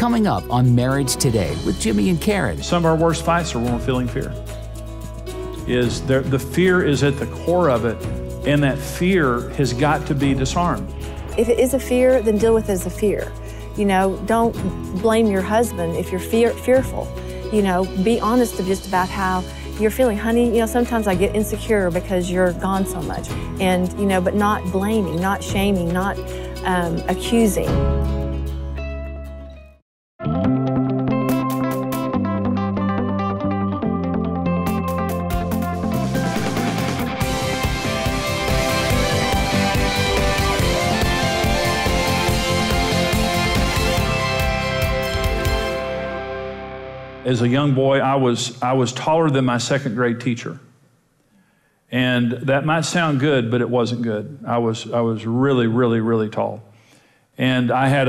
coming up on Marriage Today with Jimmy and Karen. Some of our worst fights are when we're feeling fear. The fear is at the core of it, and that fear has got to be disarmed. If it is a fear, then deal with it as a fear. You know, don't blame your husband if you're fearful. You know, be honest just about how you're feeling. Honey, you know, sometimes I get insecure because you're gone so much. And, you know, but not blaming, not shaming, not accusing. As a young boy, I was taller than my second grade teacher. And that might sound good, but it wasn't good. I was really, really, really tall. And I had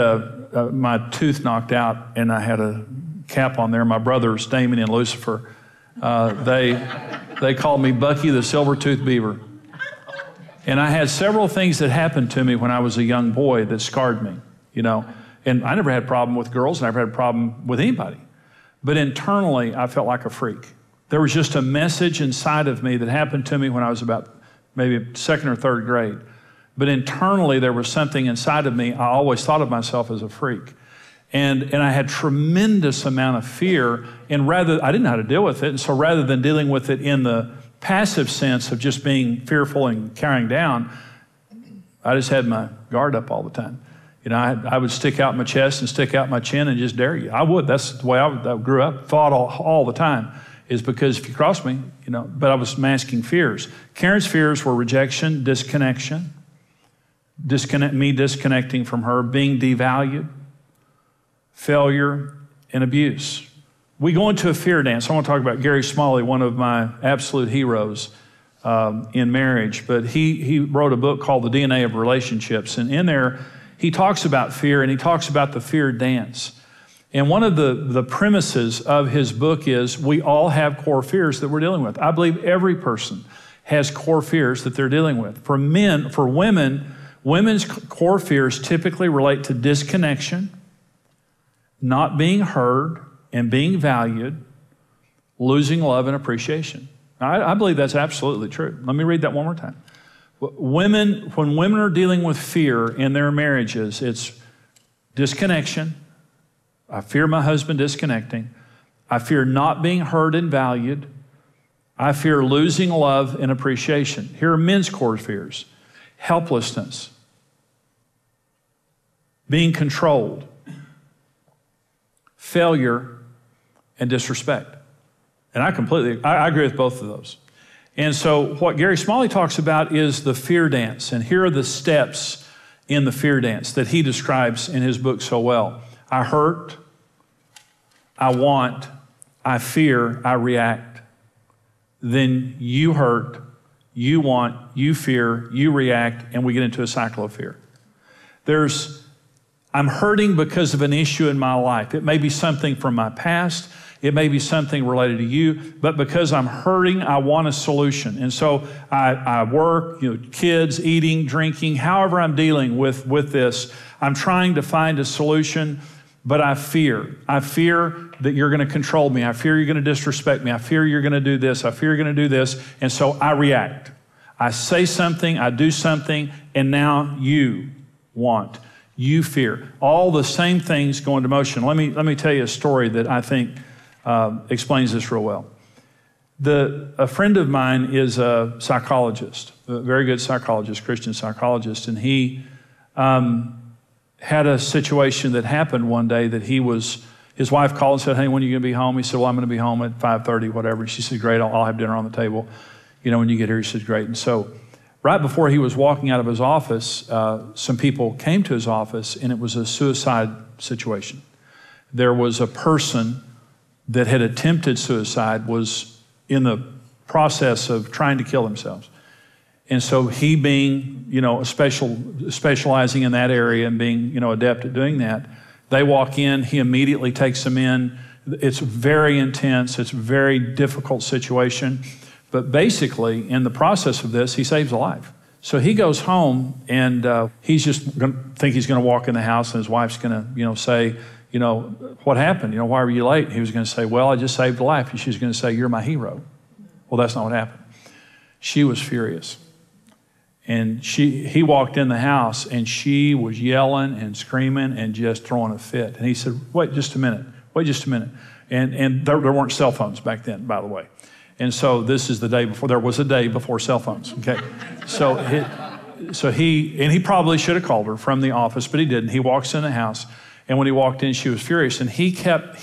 my tooth knocked out, and I had a cap on there. My brothers, Damon and Lucifer, they called me Bucky the Silver-Toothed Beaver. And I had several things that happened to me when I was a young boy that scarred me, you know. And I never had a problem with girls, I never had a problem with anybody. But internally, I felt like a freak. There was just a message inside of me that happened to me when I was about maybe second or third grade. But internally, there was something inside of me. I always thought of myself as a freak. And I had tremendous amount of fear, and I didn't know how to deal with it. And so rather than dealing with it in the passive sense of just being fearful and carrying down, I just had my guard up all the time. You know, I would stick out my chest and stick out my chin and just dare you. I would. That's the way I grew up, fought all the time, is because if you cross me, you know, but I was masking fears. Karen's fears were rejection, disconnection, me disconnecting from her, being devalued, failure, and abuse. We go into a fear dance. I want to talk about Gary Smalley, one of my absolute heroes in marriage, but he wrote a book called The DNA of Relationships, and in there, he talks about fear, and he talks about the fear dance. And one of the premises of his book is we all have core fears that we're dealing with. I believe every person has core fears that they're dealing with. For women, women's core fears typically relate to disconnection, not being heard and being valued, losing love and appreciation. Now, I believe that's absolutely true. Let me read that one more time. When women are dealing with fear in their marriages, it's disconnection. I fear my husband disconnecting. I fear not being heard and valued. I fear losing love and appreciation. Here are men's core fears. Helplessness. Being controlled. Failure and disrespect. And I agree with both of those. And so what Gary Smalley talks about is the fear dance. And here are the steps in the fear dance that he describes in his book so well. I hurt, I want, I fear, I react. Then you hurt, you want, you fear, you react, and we get into a cycle of fear. I'm hurting because of an issue in my life. It may be something from my past. It may be something related to you, but because I'm hurting, I want a solution. And so I work, you know, kids, eating, drinking, however I'm dealing with this, I'm trying to find a solution, but I fear. I fear that you're gonna control me. I fear you're gonna disrespect me. I fear you're gonna do this. I fear you're gonna do this. And so I react. I say something, I do something, and now you want. You fear. All the same things go into motion. Let me tell you a story that I think explains this real well. A friend of mine is a psychologist, a very good psychologist, Christian psychologist, and he had a situation that happened one day that his wife called and said, hey, when are you gonna be home? He said, well, I'm gonna be home at 5:30, whatever. And she said, great, I'll have dinner on the table. You know, when you get here, he said, great. And so right before he was walking out of his office, some people came to his office, and it was a suicide situation. There was a person that had attempted suicide, was in the process of trying to kill themselves. And so he, being, you know, specializing in that area and being, you know, adept at doing that, they walk in, he immediately takes them in. It's very intense, it's a very difficult situation. But basically, in the process of this, he saves a life. So he goes home, and he's just gonna think he's gonna walk in the house, and his wife's gonna, you know, say, you know, what happened? You know, why were you late? He was going to say, well, I just saved a life. She was going to say, you're my hero. Well, that's not what happened. She was furious. And he walked in the house, and she was yelling and screaming and just throwing a fit. And he said, wait just a minute. Wait just a minute. And there weren't cell phones back then, by the way. And so this is the day before. There was a day before cell phones, okay? So he probably should have called her from the office, but he didn't. He walks in the house, and when he walked in, she was furious. And he kept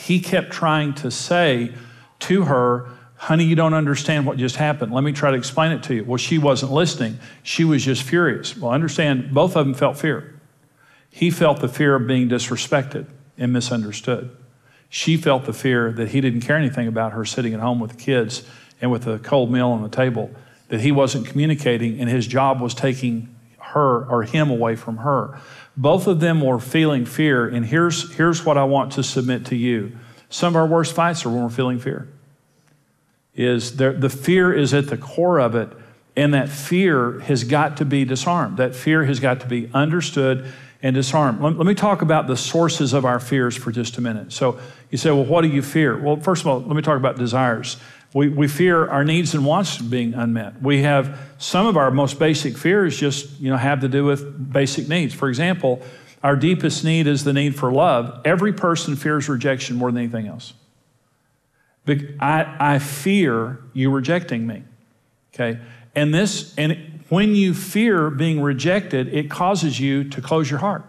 trying to say to her, honey, you don't understand what just happened. Let me try to explain it to you. Well, she wasn't listening. She was just furious. Well, understand, both of them felt fear. He felt the fear of being disrespected and misunderstood. She felt the fear that he didn't care anything about her sitting at home with the kids and with a cold meal on the table, that he wasn't communicating and his job was taking her or him away from her. Both of them were feeling fear, and here's what I want to submit to you. Some of our worst fights are when we're feeling fear. The fear is at the core of it, and that fear has got to be disarmed. That fear has got to be understood and disarmed. Let me talk about the sources of our fears for just a minute. So you say, well, what do you fear? Well, first of all, let me talk about desires. We fear our needs and wants being unmet. We have some of our most basic fears just, you know, have to do with basic needs. For example, our deepest need is the need for love. Every person fears rejection more than anything else. I fear you rejecting me, okay? And when you fear being rejected, it causes you to close your heart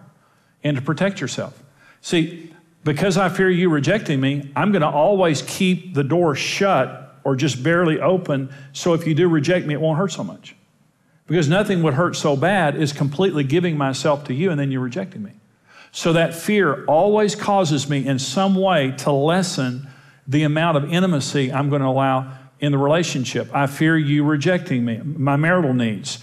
and to protect yourself. See, because I fear you rejecting me, I'm gonna always keep the door shut or just barely open, so if you do reject me, it won't hurt so much. Because nothing would hurt so bad as completely giving myself to you and then you rejecting me. So that fear always causes me in some way to lessen the amount of intimacy I'm going to allow in the relationship. I fear you rejecting me. My marital needs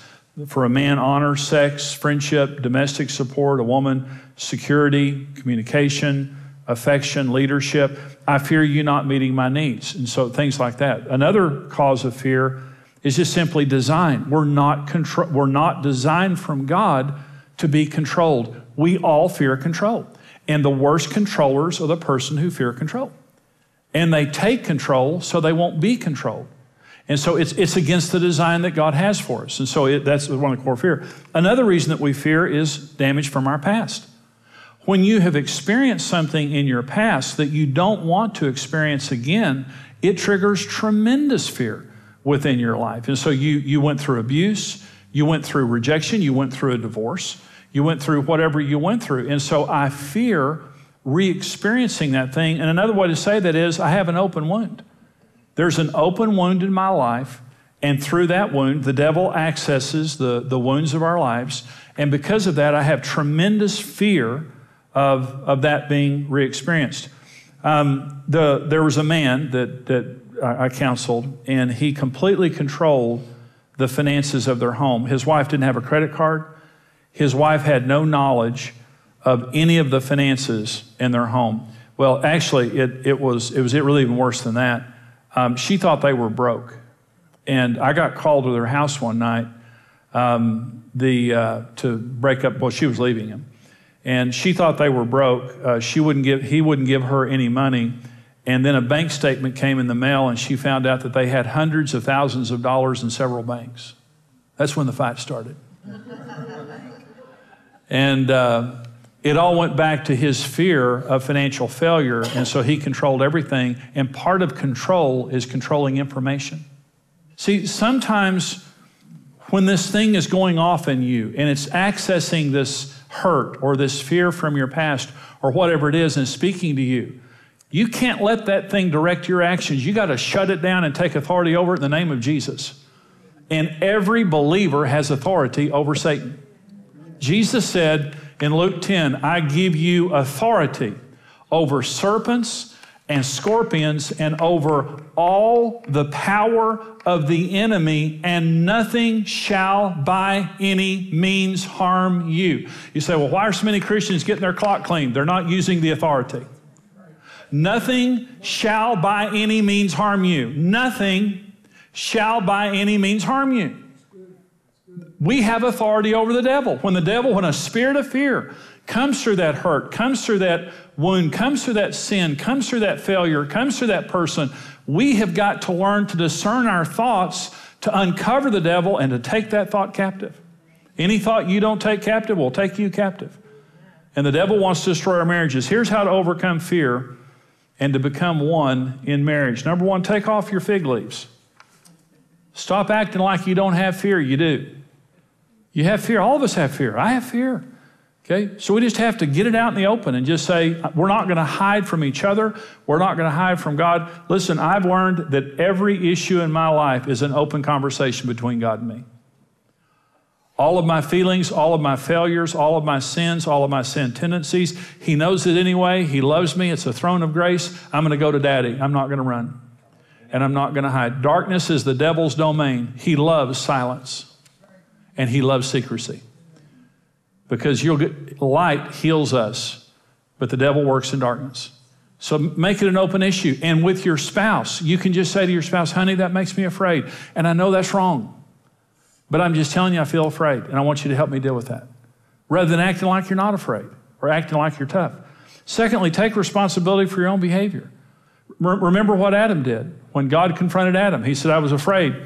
for a man: honor, sex, friendship, domestic support; a woman, security, communication, affection, leadership. I fear you not meeting my needs. And so things like that. Another cause of fear is just simply design. We're not designed from God to be controlled. We all fear control. And the worst controllers are the person who fear control. And they take control so they won't be controlled. And so it's against the design that God has for us. And so that's one of the core fear. Another reason that we fear is damage from our past. When you have experienced something in your past that you don't want to experience again, it triggers tremendous fear within your life. And so you went through abuse, you went through rejection, you went through a divorce, you went through whatever you went through. And so I fear re-experiencing that thing. And another way to say that is, I have an open wound. There's an open wound in my life, and through that wound, the devil accesses the wounds of our lives, and because of that, I have tremendous fear of that being re-experienced. There was a man that I counseled, and he completely controlled the finances of their home. His wife didn't have a credit card. His wife had no knowledge of any of the finances in their home. Well, actually, it was really even worse than that. She thought they were broke. And I got called to their house one night to break up. Well, she was leaving him. And she thought they were broke. He wouldn't give her any money. And then a bank statement came in the mail, and she found out that they had hundreds of thousands of dollars in several banks. That's when the fight started. And it all went back to his fear of financial failure, and so he controlled everything. And part of control is controlling information. See, sometimes when this thing is going off in you and it's accessing this hurt or this fear from your past or whatever it is and speaking to you, you can't let that thing direct your actions. You got to shut it down and take authority over it in the name of Jesus. And every believer has authority over Satan. Jesus said, in Luke 10, I give you authority over serpents and scorpions and over all the power of the enemy, and nothing shall by any means harm you. You say, well, why are so many Christians getting their clock cleaned? They're not using the authority. Nothing shall by any means harm you. Nothing shall by any means harm you. We have authority over the devil. When a spirit of fear comes through that hurt, comes through that wound, comes through that sin, comes through that failure, comes through that person. We have got to learn to discern our thoughts, to uncover the devil, and to take that thought captive. Any thought you don't take captive will take you captive. And the devil wants to destroy our marriages. Here's how to overcome fear and to become one in marriage. Number one, take off your fig leaves. Stop acting like you don't have fear. You do. You have fear. All of us have fear. I have fear. Okay? So we just have to get it out in the open and just say, we're not going to hide from each other. We're not going to hide from God. Listen, I've learned that every issue in my life is an open conversation between God and me. All of my feelings, all of my failures, all of my sins, all of my sin tendencies. He knows it anyway. He loves me. It's a throne of grace. I'm going to go to Daddy. I'm not going to run. And I'm not going to hide. Darkness is the devil's domain. He loves silence. And he loves secrecy. Because you'll get, light heals us, but the devil works in darkness. So make it an open issue. And with your spouse, you can just say to your spouse, honey, that makes me afraid. And I know that's wrong, but I'm just telling you I feel afraid, and I want you to help me deal with that. Rather than acting like you're not afraid or acting like you're tough. Secondly, take responsibility for your own behavior. Remember what Adam did when God confronted Adam. He said, I was afraid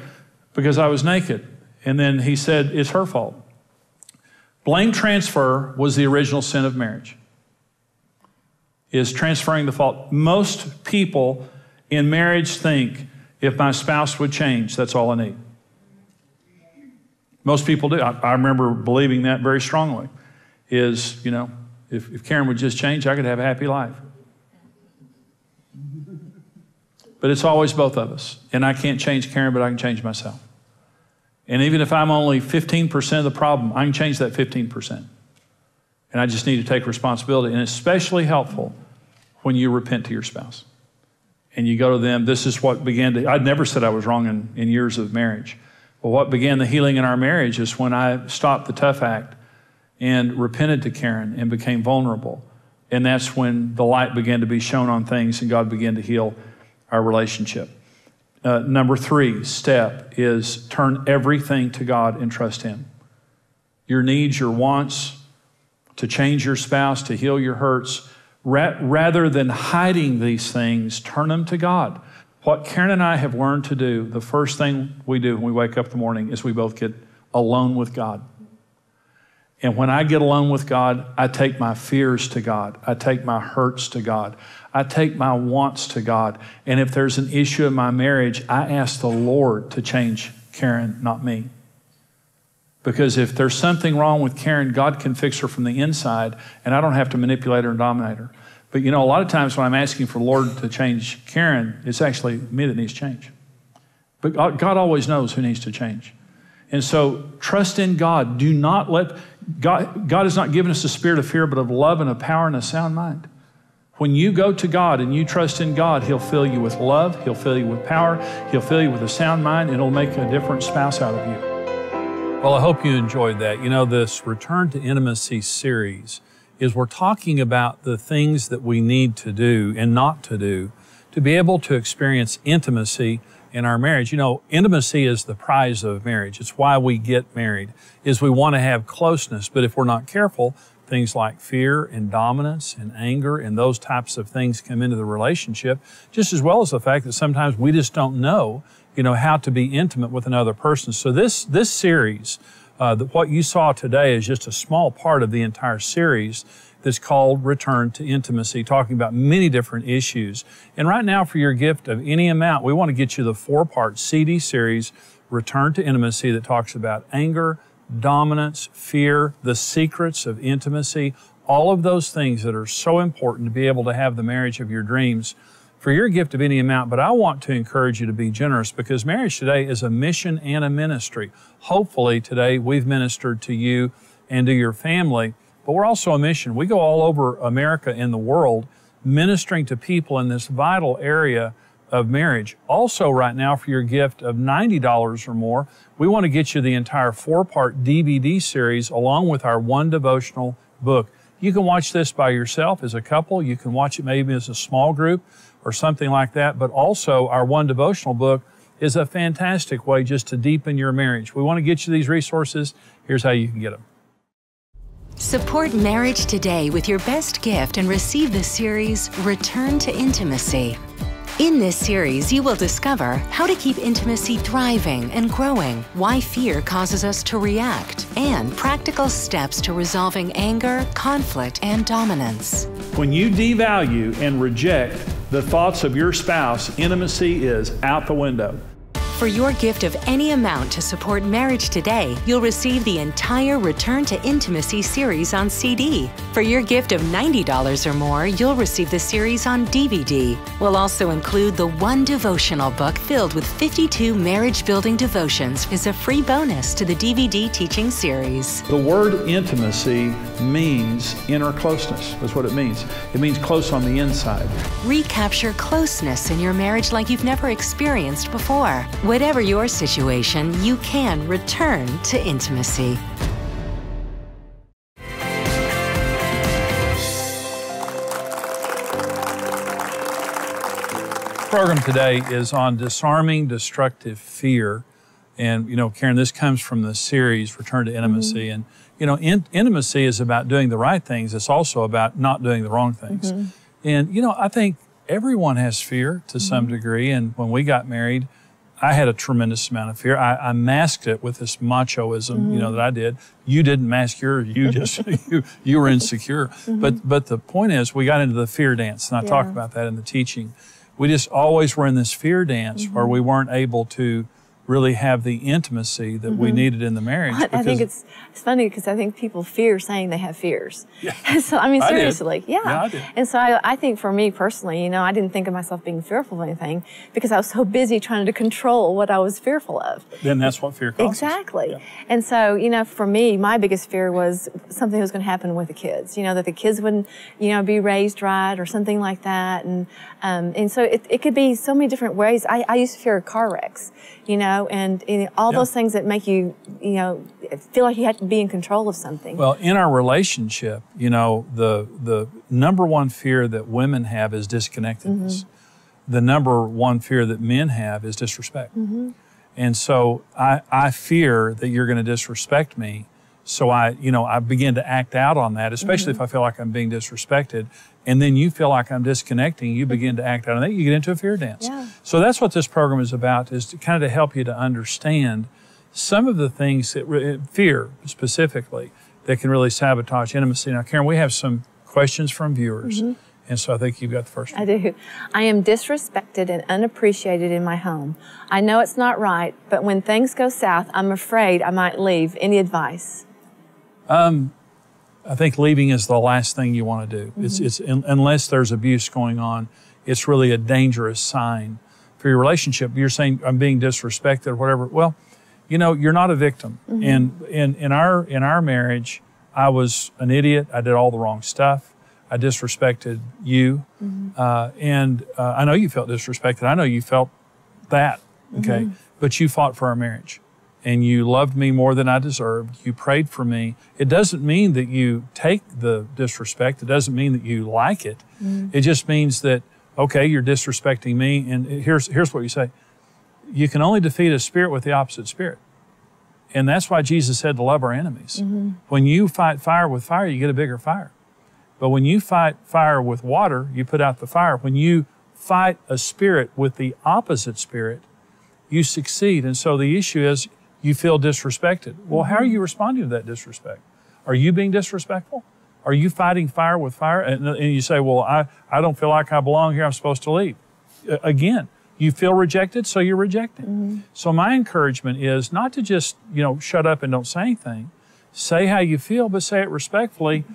because I was naked. And then he said, it's her fault. Blame transfer was the original sin of marriage, is transferring the fault. Most people in marriage think, if my spouse would change, that's all I need. Most people do. I remember believing that very strongly, is, you know, if Karen would just change, I could have a happy life. But it's always both of us. And I can't change Karen, but I can change myself. And even if I'm only 15% of the problem, I can change that 15%. And I just need to take responsibility. And it's especially helpful when you repent to your spouse. And you go to them, this is what began to, I'd never said I was wrong in years of marriage. But what began the healing in our marriage is when I stopped the tough act and repented to Karen and became vulnerable. And that's when the light began to be shown on things and God began to heal our relationship. Number three step is turn everything to God and trust Him. Your needs, your wants, to change your spouse, to heal your hurts. Rather than hiding these things, turn them to God. What Karen and I have learned to do, the first thing we do when we wake up in the morning is we both get alone with God. And when I get alone with God, I take my fears to God. I take my hurts to God. I take my wants to God. And if there's an issue in my marriage, I ask the Lord to change Karen, not me. Because if there's something wrong with Karen, God can fix her from the inside, and I don't have to manipulate her and dominate her. But you know, a lot of times when I'm asking for the Lord to change Karen, it's actually me that needs change. But God always knows who needs to change. And so trust in God. Do not let... God has not given us a spirit of fear, but of love and of power and a sound mind. When you go to God and you trust in God, He'll fill you with love, He'll fill you with power, He'll fill you with a sound mind, and He'll make a different spouse out of you. Well, I hope you enjoyed that. You know, this Return to Intimacy series is we're talking about the things that we need to do and not to do to be able to experience intimacy in our marriage. You know, intimacy is the prize of marriage. It's why we get married, is we want to have closeness. But if we're not careful, things like fear and dominance and anger and those types of things come into the relationship, just as well as the fact that sometimes we just don't know, you know, how to be intimate with another person. So this series, what you saw today is just a small part of the entire series that's called Return to Intimacy, talking about many different issues. And right now, for your gift of any amount, we want to get you the 4-part CD series, Return to Intimacy, that talks about anger, dominance, fear, the secrets of intimacy, all of those things that are so important to be able to have the marriage of your dreams, for your gift of any amount. But I want to encourage you to be generous, because Marriage Today is a mission and a ministry. Hopefully today we've ministered to you and to your family, but we're also a mission. We go all over America and the world ministering to people in this vital area of marriage. Also right now, for your gift of $90 or more, we want to get you the entire 4-part DVD series along with our one devotional book. You can watch this by yourself as a couple. You can watch it maybe as a small group or something like that. But also our one devotional book is a fantastic way just to deepen your marriage. We want to get you these resources. Here's how you can get them. Support Marriage Today with your best gift and receive the series Return to Intimacy. In this series, you will discover how to keep intimacy thriving and growing, why fear causes us to react, and practical steps to resolving anger, conflict, and dominance. When you devalue and reject the thoughts of your spouse, intimacy is out the window. For your gift of any amount to support Marriage Today, you'll receive the entire Return to Intimacy series on CD. For your gift of $90 or more, you'll receive the series on DVD. We'll also include the One Devotional book filled with 52 marriage-building devotions as a free bonus to the DVD teaching series. The word intimacy means inner closeness. That's what it means. It means close on the inside. Recapture closeness in your marriage like you've never experienced before. Whatever your situation, you can return to intimacy. The program today is on disarming destructive fear. And, you know, Karen, this comes from the series Return to Intimacy. Mm-hmm. And, you know, intimacy is about doing the right things. It's also about not doing the wrong things. Mm-hmm. And, you know, I think everyone has fear to mm-hmm. some degree. And when we got married, I had a tremendous amount of fear. I masked it with this machoism, mm-hmm. you know, that I did. You didn't mask yours. You just, you were insecure. Mm-hmm. But the point is, we got into the fear dance, and I talk about that in the teaching. We just always were in this fear dance mm-hmm. where we weren't able to really have the intimacy that mm-hmm. we needed in the marriage. I think it's funny because I think people fear saying they have fears. Yeah. So, I mean, seriously, I did. And so I think for me personally, you know, I didn't think of myself being fearful of anything because I was so busy trying to control what I was fearful of. Then that's what fear causes. Exactly. Yeah. And so, you know, for me, my biggest fear was something that was going to happen with the kids, you know, that the kids wouldn't, you know, be raised right or something like that. And so it could be so many different ways. I used to fear car wrecks, you know, and all those things that make you, you know, feel like you have to be in control of something. Well, in our relationship, you know, the number one fear that women have is disconnectedness. Mm-hmm. The number one fear that men have is disrespect. Mm-hmm. And so I fear that you're going to disrespect me. So I begin to act out on that, especially mm-hmm. if I feel like I'm being disrespected. And then you feel like I'm disconnecting, you begin to act out on that, you get into a fear dance. Yeah. So that's what this program is about, is to kind of to help you to understand some of the things that, fear specifically, that can really sabotage intimacy. Now, Karen, we have some questions from viewers. Mm-hmm. And so I think you've got the first one. I do. I am disrespected and unappreciated in my home. I know it's not right, but when things go south, I'm afraid I might leave. Any advice? I think leaving is the last thing you want to do. Mm-hmm. Unless there's abuse going on, it's really a dangerous sign for your relationship. You're saying I'm being disrespected or whatever. Well, you know, you're not a victim. Mm-hmm. And in our marriage, I was an idiot. I did all the wrong stuff. I disrespected you. Mm-hmm. I know you felt disrespected. I know you felt that, okay? Mm-hmm. But you fought for our marriage. And you loved me more than I deserved. You prayed for me. It doesn't mean that you take the disrespect. It doesn't mean that you like it. Mm-hmm. It just means that, okay, you're disrespecting me. And here's what you say. You can only defeat a spirit with the opposite spirit. And that's why Jesus said to love our enemies. Mm-hmm. When you fight fire with fire, you get a bigger fire. But when you fight fire with water, you put out the fire. When you fight a spirit with the opposite spirit, you succeed. And so the issue is, you feel disrespected. Well, how are you responding to that disrespect? Are you being disrespectful? Are you fighting fire with fire? And you say, well, I don't feel like I belong here. I'm supposed to leave. Again, you feel rejected, so you're rejecting. Mm-hmm. So my encouragement is not to just, you know, shut up and don't say anything. Say how you feel, but say it respectfully,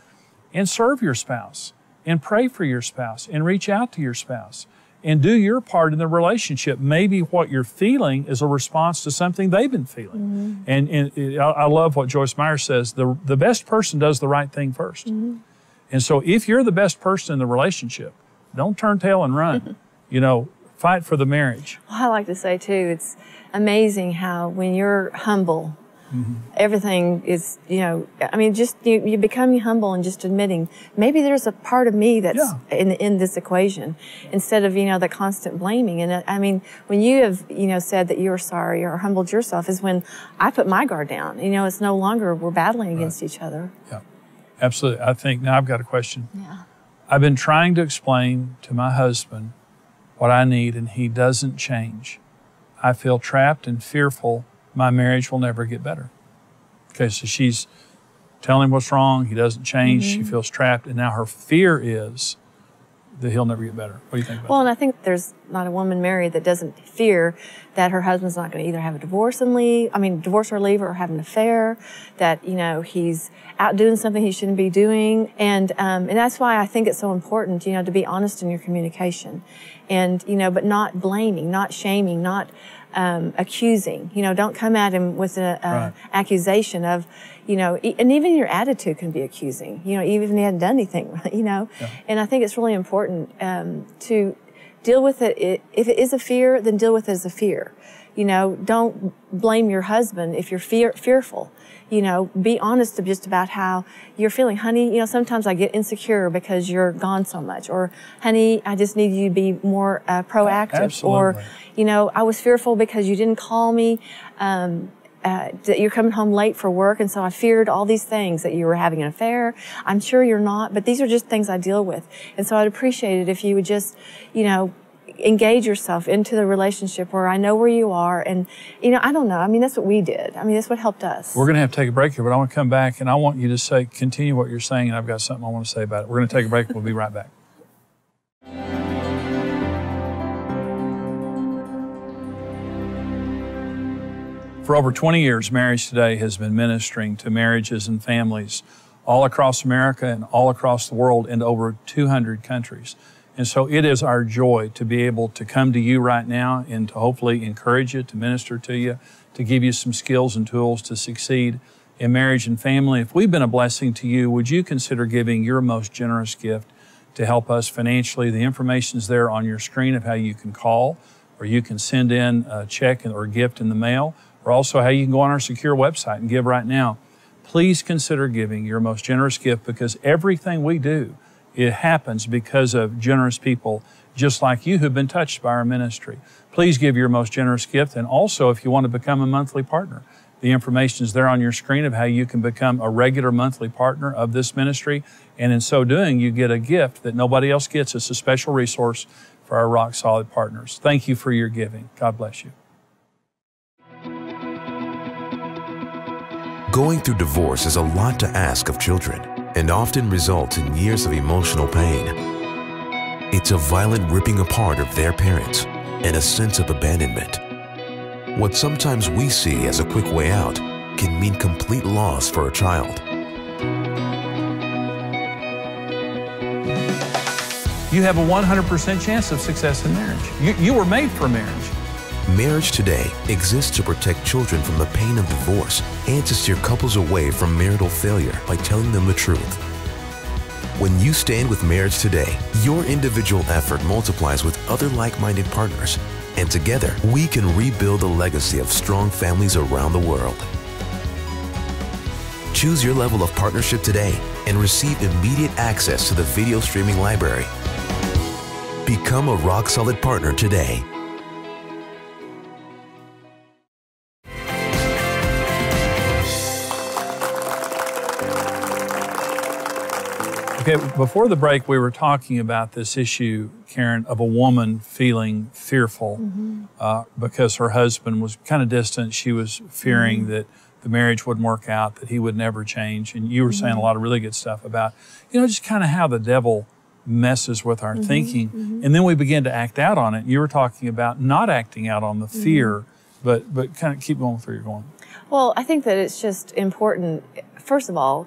and serve your spouse and pray for your spouse and reach out to your spouse. And do your part in the relationship. Maybe what you're feeling is a response to something they've been feeling. Mm-hmm. And I love what Joyce Meyer says, the best person does the right thing first. Mm-hmm. And so if you're the best person in the relationship, don't turn tail and run. You know, fight for the marriage. Well, I like to say too, it's amazing how when you're humble, mm-hmm. everything is, you know, I mean, just you become humble and just admitting maybe there's a part of me that's in this equation instead of, you know, the constant blaming. And I mean, when you have, you know, said that you're sorry or humbled yourself is when I put my guard down. You know, it's no longer we're battling against each other. Yeah. Absolutely. I think, now I've got a question. Yeah. I've been trying to explain to my husband what I need, and he doesn't change. I feel trapped and fearful my marriage will never get better. Okay, so she's telling him what's wrong. He doesn't change. Mm-hmm. She feels trapped. And now her fear is that he'll never get better. What do you think about that? Well, and I think there's not a woman married that doesn't fear that her husband's not going to either have a divorce and leave, I mean, divorce or leave, or have an affair, that, you know, he's out doing something he shouldn't be doing. And that's why I think it's so important, you know, to be honest in your communication and, you know, but not blaming, not shaming, not accusing, you know, don't come at him with an accusation of, you know, and even your attitude can be accusing, you know, even if he hadn't done anything, you know. Yeah. And I think it's really important to deal with it. If it is a fear, then deal with it as a fear. You know, don't blame your husband if you're fearful. You know, be honest just about how you're feeling. Honey, you know, sometimes I get insecure because you're gone so much. Or, honey, I just need you to be more proactive. Absolutely. Or, you know, I was fearful because you didn't call me, that you're coming home late for work, and so I feared all these things, that you were having an affair. I'm sure you're not, but these are just things I deal with. And so I'd appreciate it if you would just, you know, engage yourself into the relationship where I know where you are. And, you know, I don't know. I mean, that's what we did. I mean, that's what helped us. We're going to have to take a break here, but I want to come back, and I want you to say, continue what you're saying, and I've got something I want to say about it. We're going to take a break. We'll be right back. For over 20 years, Marriage Today has been ministering to marriages and families all across America and all across the world in over 200 countries. And so it is our joy to be able to come to you right now and to hopefully encourage you, to minister to you, to give you some skills and tools to succeed in marriage and family. If we've been a blessing to you, would you consider giving your most generous gift to help us financially? The information's there on your screen of how you can call, or you can send in a check or gift in the mail, or also how you can go on our secure website and give right now. Please consider giving your most generous gift, because everything we do, it happens because of generous people just like you who've been touched by our ministry. Please give your most generous gift. And also, if you want to become a monthly partner, the information is there on your screen of how you can become a regular monthly partner of this ministry. And in so doing, you get a gift that nobody else gets. It's a special resource for our Rock Solid partners. Thank you for your giving. God bless you. Going through divorce is a lot to ask of children, and often results in years of emotional pain. It's a violent ripping apart of their parents and a sense of abandonment. What sometimes we see as a quick way out can mean complete loss for a child. You have a 100% chance of success in marriage. You were made for marriage. Marriage Today exists to protect children from the pain of divorce and to steer couples away from marital failure by telling them the truth. When you stand with Marriage Today, your individual effort multiplies with other like-minded partners, and together we can rebuild a legacy of strong families around the world. Choose your level of partnership today and receive immediate access to the video streaming library. Become a Rock Solid partner today. Okay, before the break, we were talking about this issue, Karen, of a woman feeling fearful because her husband was kind of distant. She was fearing that the marriage wouldn't work out, that he would never change. And you were saying a lot of really good stuff about, you know, just kind of how the devil messes with our thinking. And then we begin to act out on it. You were talking about not acting out on the fear, but kind of keep going with where you're going. Well, I think that it's just important, first of all,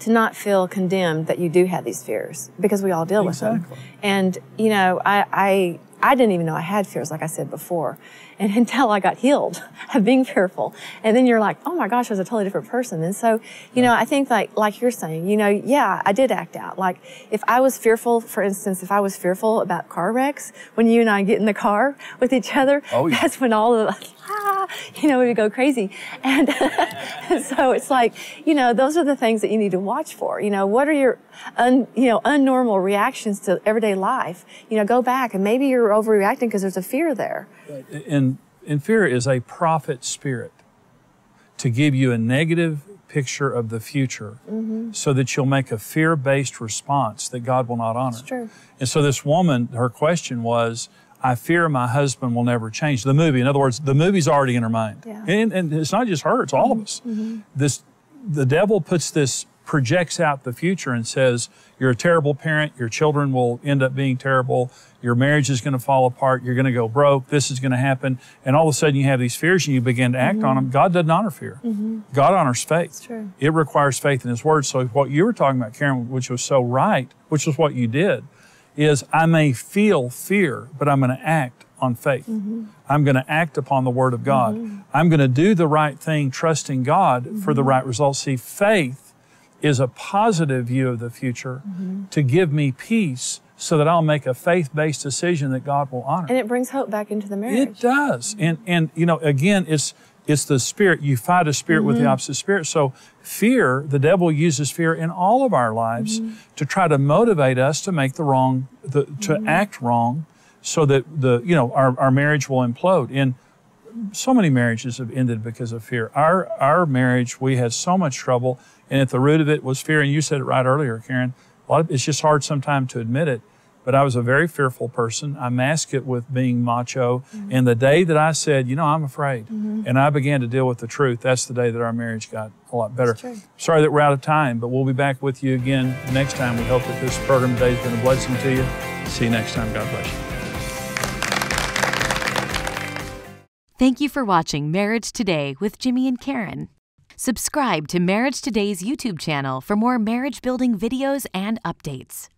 to not feel condemned that you do have these fears, because we all deal with them. And, you know, I didn't even know I had fears, like I said before, and until I got healed of being fearful. And then you're like, oh my gosh, I was a totally different person. And so, you know, I think like you're saying, you know, yeah, I did act out. Like if I was fearful, for instance, if I was fearful about car wrecks, when you and I get in the car with each other, that's when all of us, you know, we would go crazy. And so it's like, you know, those are the things that you need to watch for. You know, what are your, unnormal reactions to everyday life? You know, go back, and maybe you're overreacting because there's a fear there. And fear is a prophet spirit to give you a negative picture of the future, mm-hmm. so that you'll make a fear-based response that God will not honor. That's true. And so this woman, her question was, I fear my husband will never change. The movie, in other words, the movie's already in her mind. Yeah. And it's not just her, it's all of us. Mm-hmm. The devil puts this, projects out the future and says, you're a terrible parent, your children will end up being terrible, your marriage is going to fall apart, you're going to go broke, this is going to happen. And all of a sudden you have these fears and you begin to act mm-hmm. on them. God doesn't honor fear. Mm-hmm. God honors faith. True. It requires faith in His Word. So what you were talking about, Karen, which was so right, which was what you did, is I may feel fear, but I'm going to act on faith. Mm-hmm. I'm going to act upon the Word of God. Mm-hmm. I'm going to do the right thing, trusting God mm-hmm. for the right results. See, faith is a positive view of the future mm-hmm. to give me peace so that I'll make a faith-based decision that God will honor. And it brings hope back into the marriage. It does. Mm-hmm. And you know, again, it's the spirit. You fight a spirit mm-hmm. with the opposite spirit. So fear, the devil uses fear in all of our lives mm-hmm. to try to motivate us to make the wrong, to act wrong, so that our marriage will implode. And so many marriages have ended because of fear. Our marriage, we had so much trouble, and at the root of it was fear. And you said it right earlier, Karen. It's just hard sometimes to admit it, but I was a very fearful person. I masked it with being macho. Mm-hmm. And the day that I said, you know, I'm afraid, mm-hmm. and I began to deal with the truth, that's the day that our marriage got a lot better. Sorry that we're out of time, but we'll be back with you again next time. We hope that this program today has been a blessing to you. See you next time. God bless you. Thank you for watching Marriage Today with Jimmy and Karen. Subscribe to Marriage Today's YouTube channel for more marriage-building videos and updates.